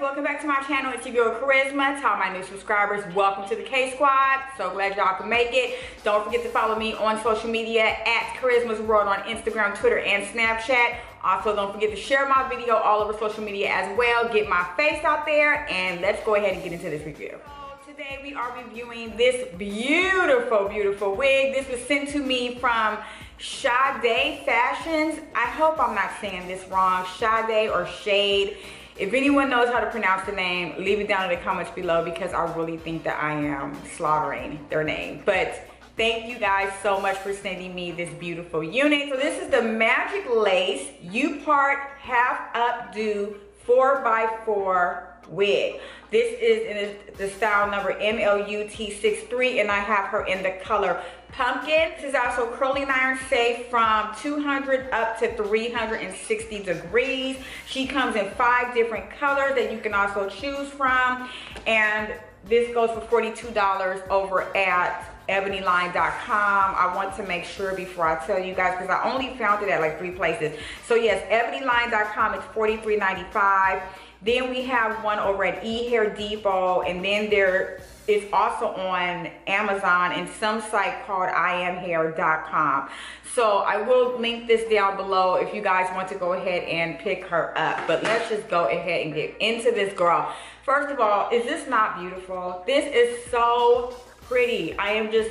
Welcome back to my channel. It's your girl Charisma. To all my new subscribers, welcome to the K-Squad. So glad y'all can make it. Don't forget to follow me on social media at Charisma's World on Instagram, Twitter, and Snapchat. Also, don't forget to share my video all over social media as well. Get my face out there, and let's go ahead and get into this review. Today we are reviewing this beautiful, beautiful wig. This was sent to me from Chade Fashions. I hope I'm not saying this wrong. Chade or Shade. If anyone knows how to pronounce the name, leave it down in the comments below because I really think that I am slaughtering their name. But thank you guys so much for sending me this beautiful unit. So this is the Magic Lace U-Part Half Updo 4x4 Wig. This is in the style number MLUT63, and I have her in the color pumpkin. This is also curling iron safe from 200 up to 360 degrees. She comes in 5 different colors that you can also choose from, and this goes for $42 over at ebonyline.com. I want to make sure before I tell you guys because I only found it at like 3 places. So yes, ebonyline.com, it's $43.95. Then we have one over at eHair Depot, and then there is also on Amazon and some site called IamHair.com. So I will link this down below if you guys want to go ahead and pick her up. But let's just go ahead and get into this girl. First of all, is this not beautiful? This is so pretty. I am just,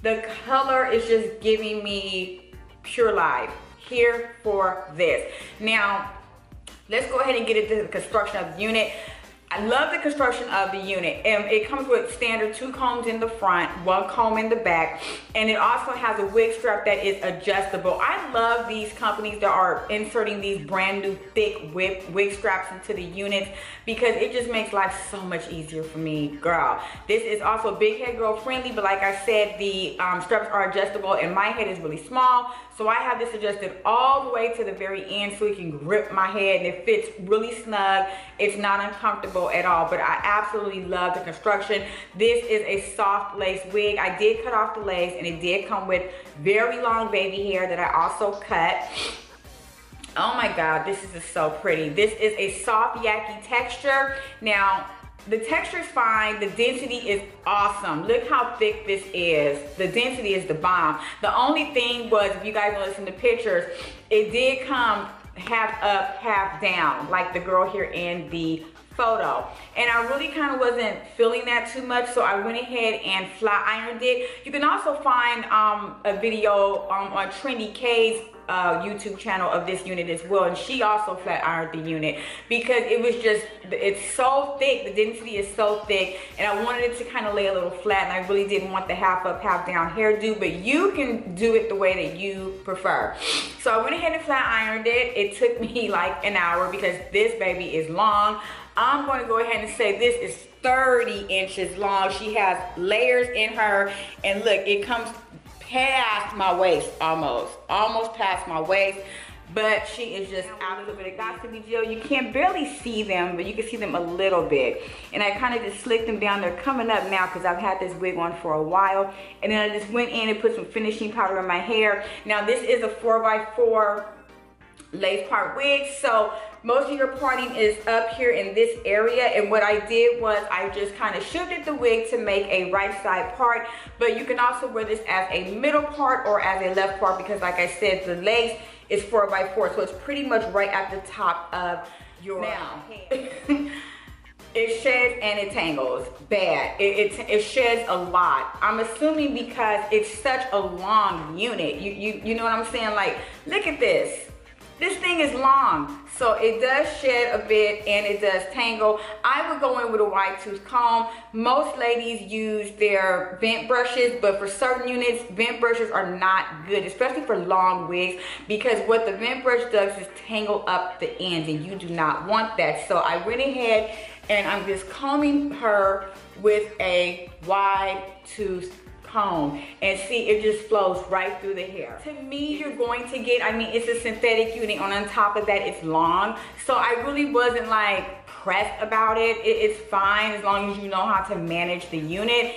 the color is just giving me pure life. Here for this. Now, let's go ahead and get into the construction of the unit. I love the construction of the unit. It comes with standard 2 combs in the front, 1 comb in the back, and it also has a wig strap that is adjustable. I love these companies that are inserting these brand new thick wig straps into the units because it just makes life so much easier for me, girl. This is also big head girl friendly, but like I said, the straps are adjustable and my head is really small. So I have this adjusted all the way to the very end so you can grip my head and it fits really snug. It's not uncomfortable at all, but I absolutely love the construction. This is a soft lace wig. I did cut off the lace, and it did come with very long baby hair that I also cut. Oh my god, this is just so pretty. This is a soft yucky texture. Now the texture is fine, the density is awesome. Look how thick this is. The density is the bomb. The only thing was, if you guys notice in the pictures, it did come half up, half down, like the girl here in the photo, and I really kind of wasn't feeling that too much, so I went ahead and flat ironed it. You can also find a video on Trindy K's YouTube channel of this unit as well, and she also flat ironed the unit because it was just, it's so thick, the density is so thick, and I wanted it to kind of lay a little flat, and I really didn't want the half up, half down hairdo, but you can do it the way that you prefer. So I went ahead and flat ironed it. It took me like an hour because this baby is long. I'm going to go ahead and say this is 30 inches long. She has layers in her, and look, it comes past my waist, almost past my waist, but she is just out a little bit of gossipy gel. You can barely see them, but you can see them a little bit, and I kind of just slicked them down. They're coming up now because I've had this wig on for a while, and then I just went in and put some finishing powder in my hair. Now this is a 4x4 lace part wig, so most of your parting is up here in this area, and what I did was I just kind of shifted the wig to make a right side part, but you can also wear this as a middle part or as a left part because like I said, the lace is 4x4, so it's pretty much right at the top of your head. It sheds and it tangles bad. It sheds a lot. I'm assuming because it's such a long unit. You know what I'm saying? Like, look at this. This thing is long, so it does shed a bit and it does tangle. I would go in with a wide tooth comb. Most ladies use their vent brushes, but for certain units, vent brushes are not good, especially for long wigs, because what the vent brush does is tangle up the ends, and you do not want that. So I went ahead and I'm just combing her with a wide tooth comb, and see, it just flows right through the hair. To me, you're going to get, I mean, it's a synthetic unit, and on top of that, it's long, so I really wasn't like pressed about it. It's fine as long as you know how to manage the unit.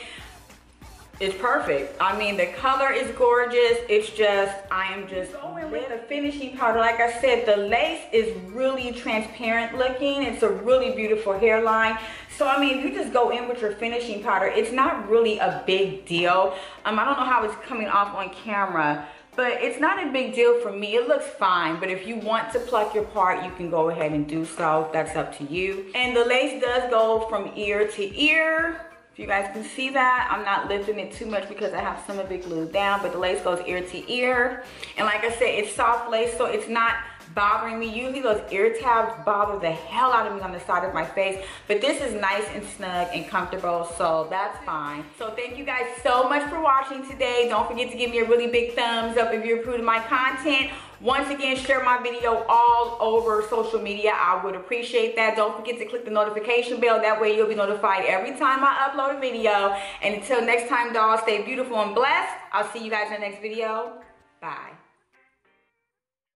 It's perfect. I mean, the color is gorgeous. It's just, I am just going with the finishing powder. Like I said, the lace is really transparent looking. It's a really beautiful hairline. So, I mean, you just go in with your finishing powder. It's not really a big deal. I don't know how it's coming off on camera, but it's not a big deal for me. It looks fine, but if you want to pluck your part, you can go ahead and do so. That's up to you. And the lace does go from ear to ear. If you guys can see that, I'm not lifting it too much because I have some of it glued down, but the lace goes ear to ear. And like I said, it's soft lace, so it's not bothering me. Usually those ear tabs bother the hell out of me on the side of my face, but this is nice and snug and comfortable, so that's fine. So thank you guys so much for watching today. Don't forget to give me a really big thumbs up if you're approved of my content. Once again, share my video all over social media. I would appreciate that. Don't forget to click the notification bell. That way you'll be notified every time I upload a video. And until next time, dolls, stay beautiful and blessed. I'll see you guys in the next video. Bye.